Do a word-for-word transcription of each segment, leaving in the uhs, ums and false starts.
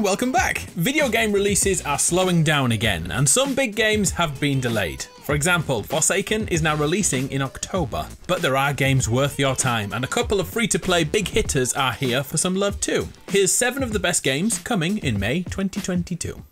and welcome back! Video game releases are slowing down again, and some big games have been delayed. For example, Forsaken is now releasing in October. But there are games worth your time, and a couple of free-to-play big hitters are here for some love too. Here's seven of the best games coming in May twenty twenty-two.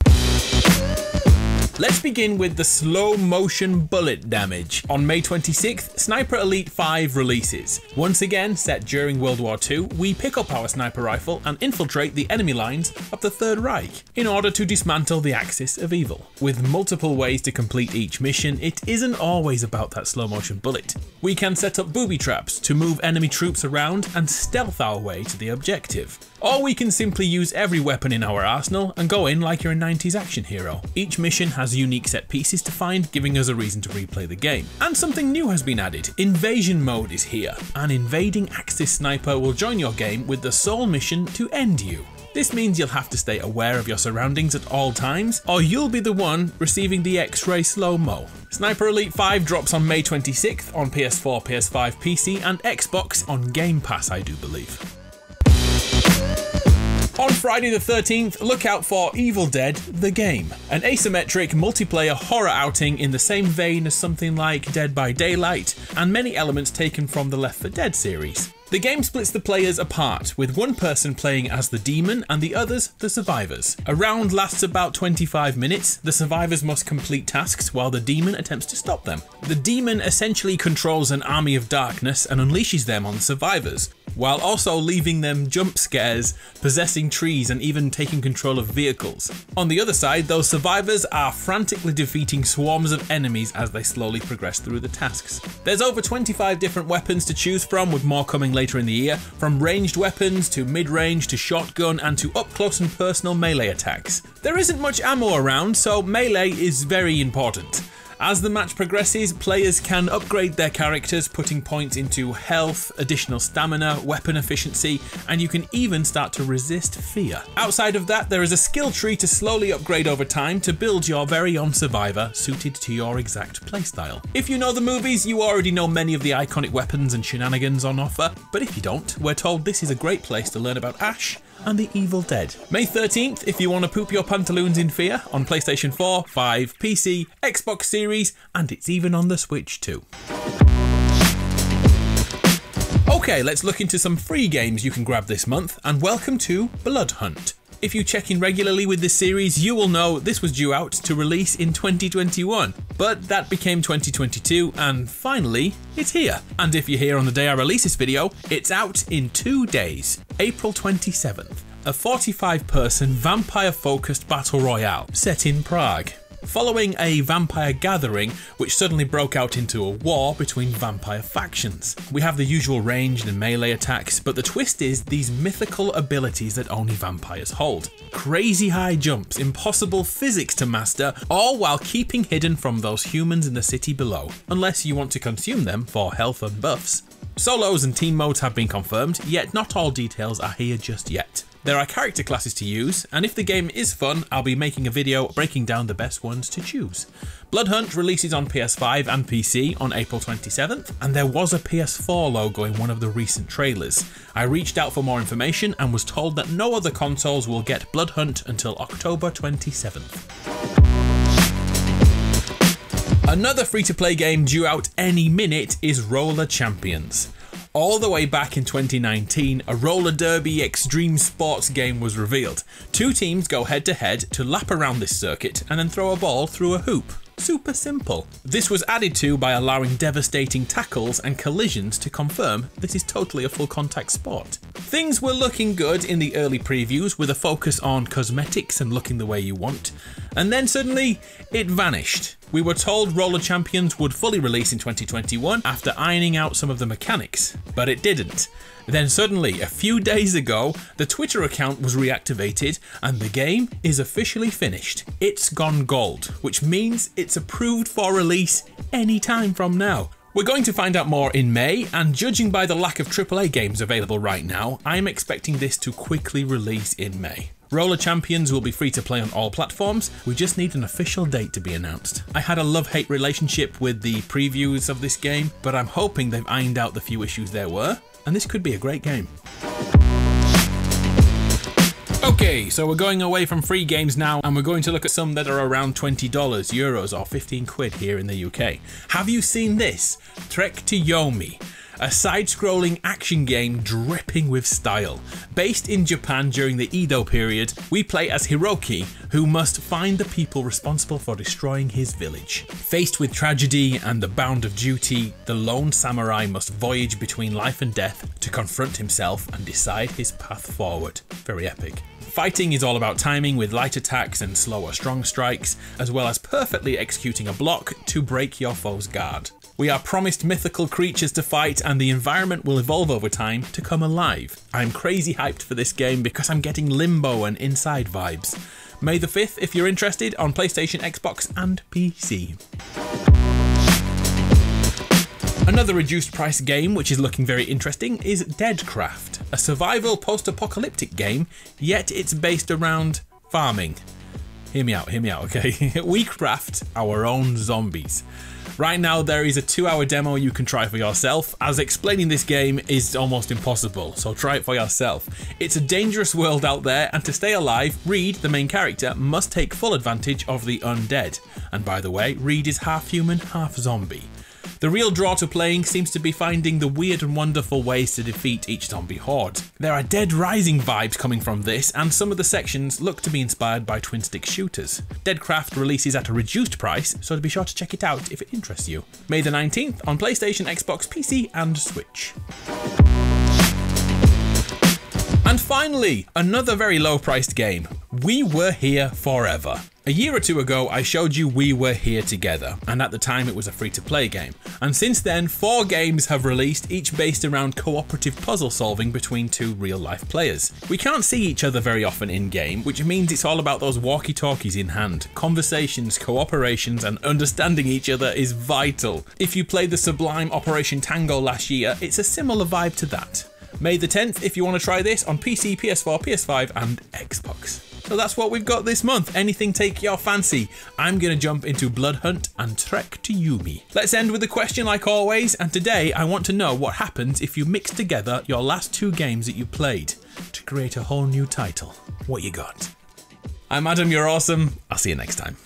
Let's begin with the slow motion bullet damage. On May twenty-sixth, Sniper Elite five releases. Once again, set during World War Two, we pick up our sniper rifle and infiltrate the enemy lines of the Third Reich in order to dismantle the Axis of Evil. With multiple ways to complete each mission, it isn't always about that slow motion bullet. We can set up booby traps to move enemy troops around and stealth our way to the objective. Or we can simply use every weapon in our arsenal and go in like you're a nineties action hero. Each mission has unique set pieces to find, giving us a reason to replay the game. And something new has been added. Invasion mode is here. An invading Axis sniper will join your game with the sole mission to end you. This means you'll have to stay aware of your surroundings at all times, or you'll be the one receiving the X-ray slow-mo. Sniper Elite five drops on May twenty-sixth on P S four, P S five, P C and Xbox on Game Pass, I do believe. On Friday the thirteenth, look out for Evil Dead, the game. An asymmetric multiplayer horror outing in the same vein as something like Dead by Daylight, and many elements taken from the Left four Dead series. The game splits the players apart, with one person playing as the demon and the others the survivors. A round lasts about twenty-five minutes, the survivors must complete tasks while the demon attempts to stop them. The demon essentially controls an army of darkness and unleashes them on the survivors, while also leaving them jump scares, possessing trees and even taking control of vehicles. On the other side, those survivors are frantically defeating swarms of enemies as they slowly progress through the tasks. There's over twenty-five different weapons to choose from, with more coming later in the year, from ranged weapons to mid-range to shotgun and to up-close and personal melee attacks. There isn't much ammo around, so melee is very important. As the match progresses, players can upgrade their characters, putting points into health, additional stamina, weapon efficiency, and you can even start to resist fear. Outside of that, there is a skill tree to slowly upgrade over time to build your very own survivor suited to your exact playstyle. If you know the movies, you already know many of the iconic weapons and shenanigans on offer, but if you don't, we're told this is a great place to learn about Ash and the Evil Dead. May thirteenth, if you want to poop your pantaloons in fear, on PlayStation four, five, P C, Xbox Series, and it's even on the Switch too. Okay, let's look into some free games you can grab this month, and welcome to Bloodhunt. If you check in regularly with this series, you will know this was due out to release in twenty twenty-one, but that became twenty twenty-two, and finally, it's here. And if you're here on the day I release this video, it's out in two days, April twenty-seventh, a forty-five person vampire-focused battle royale set in Prague. Following a vampire gathering which suddenly broke out into a war between vampire factions. We have the usual ranged and melee attacks, but the twist is these mythical abilities that only vampires hold. Crazy high jumps, impossible physics to master, all while keeping hidden from those humans in the city below, unless you want to consume them for health and buffs. Solos and team modes have been confirmed, yet not all details are here just yet. There are character classes to use, and if the game is fun, I'll be making a video breaking down the best ones to choose. Bloodhunt releases on P S five and P C on April twenty-seventh, and there was a P S four logo in one of the recent trailers. I reached out for more information and was told that no other consoles will get Bloodhunt until October twenty-seventh. Another free-to-play game due out any minute is Roller Champions. All the way back in twenty nineteen, a roller derby extreme sports game was revealed. Two teams go head-to-head to lap around this circuit and then throw a ball through a hoop. Super simple. This was added to by allowing devastating tackles and collisions to confirm this is totally a full contact sport. Things were looking good in the early previews with a focus on cosmetics and looking the way you want, and then suddenly it vanished. We were told Roller Champions would fully release in twenty twenty-one after ironing out some of the mechanics, but it didn't. Then suddenly, a few days ago, the Twitter account was reactivated and the game is officially finished. It's gone gold, which means it's approved for release anytime from now. We're going to find out more in May, and judging by the lack of triple A games available right now, I'm expecting this to quickly release in May. Roller Champions will be free to play on all platforms, we just need an official date to be announced. I had a love-hate relationship with the previews of this game, but I'm hoping they've ironed out the few issues there were, and this could be a great game. Okay, Okay, so we're going away from free games now, and we're going to look at some that are around twenty dollars, euros, or fifteen quid here in the U K. Have you seen this? Trek to Yomi. A side-scrolling action game dripping with style. Based in Japan during the Edo period, we play as Hiroki, who must find the people responsible for destroying his village. Faced with tragedy and the bound of duty, the lone samurai must voyage between life and death to confront himself and decide his path forward. Very epic. Fighting is all about timing, with light attacks and slower strong strikes, as well as perfectly executing a block to break your foe's guard. We are promised mythical creatures to fight, and the environment will evolve over time to come alive. I'm crazy hyped for this game because I'm getting Limbo and Inside vibes. May the fifth if you're interested, on PlayStation, Xbox and P C. Another reduced price game which is looking very interesting is Deadcraft, a survival post-apocalyptic game, yet it's based around farming. Hear me out, hear me out, okay? We craft our own zombies. Right now there is a two hour demo you can try for yourself, as explaining this game is almost impossible, so try it for yourself. It's a dangerous world out there, and to stay alive, Reed, the main character, must take full advantage of the undead. And by the way, Reed is half human, half zombie. The real draw to playing seems to be finding the weird and wonderful ways to defeat each zombie horde. There are Dead Rising vibes coming from this, and some of the sections look to be inspired by twin-stick shooters. Deadcraft releases at a reduced price, so be sure to check it out if it interests you. May the nineteenth on PlayStation, Xbox, P C and Switch. And finally, another very low-priced game, We Were Here Forever. A year or two ago, I showed you We Were Here Together, and at the time it was a free-to-play game. And since then, four games have released, each based around cooperative puzzle solving between two real-life players. We can't see each other very often in-game, which means it's all about those walkie-talkies in hand. Conversations, cooperations, and understanding each other is vital. If you played the sublime Operation Tango last year, it's a similar vibe to that. May the tenth if you want to try this on P C, P S four, P S five and Xbox. So that's what we've got this month. Anything take your fancy. I'm going to jump into Bloodhunt and Trek to Yomi. Let's end with a question like always, and today I want to know what happens if you mix together your last two games that you played to create a whole new title. What you got? I'm Adam, you're awesome. I'll see you next time.